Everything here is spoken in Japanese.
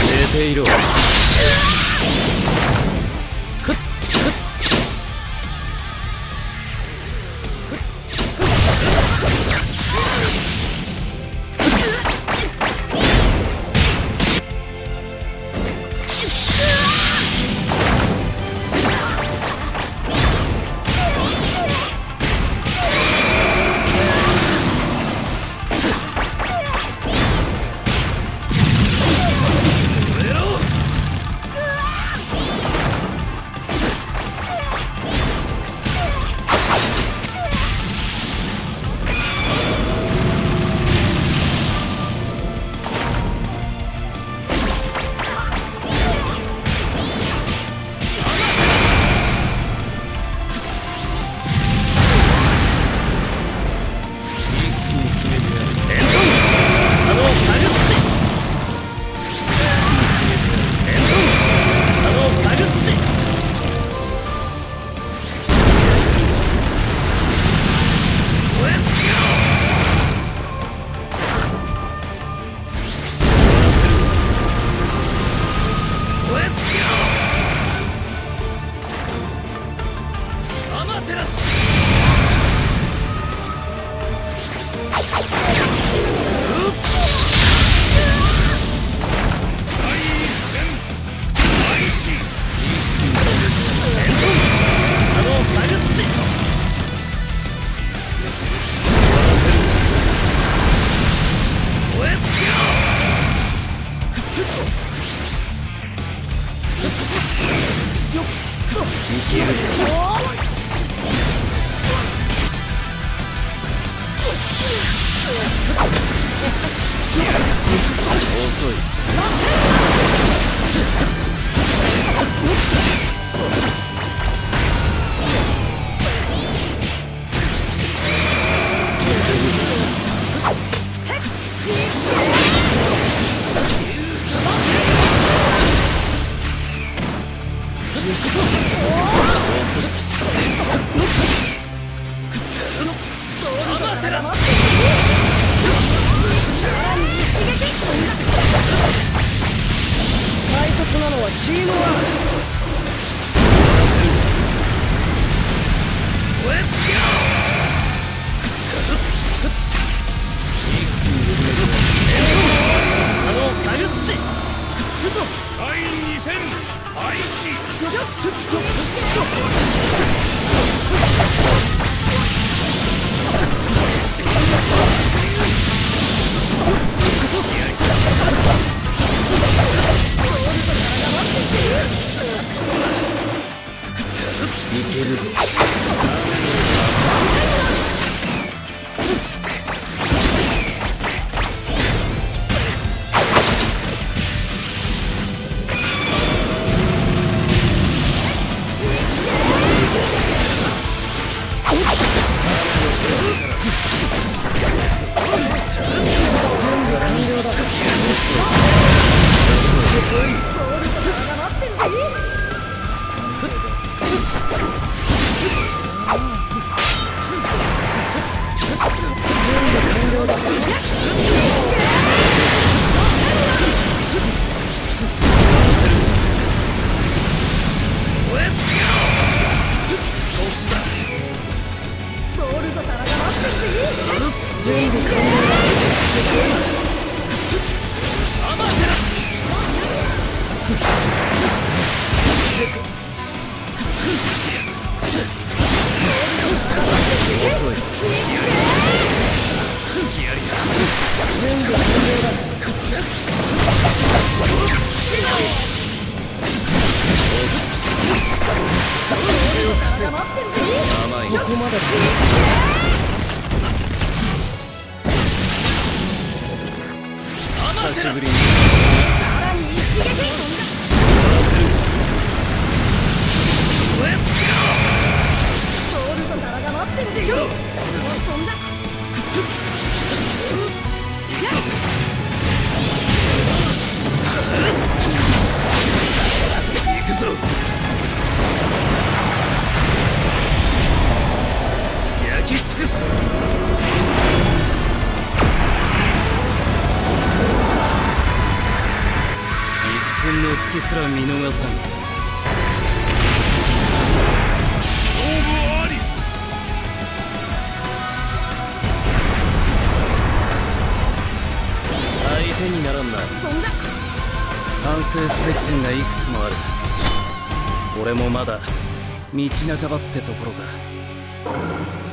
寝ていろ。久しぶりにさらに一撃。戦の隙すら見逃さん。手にならんな。反省すべき点がいくつもある。俺もまだ道半ばってところだ。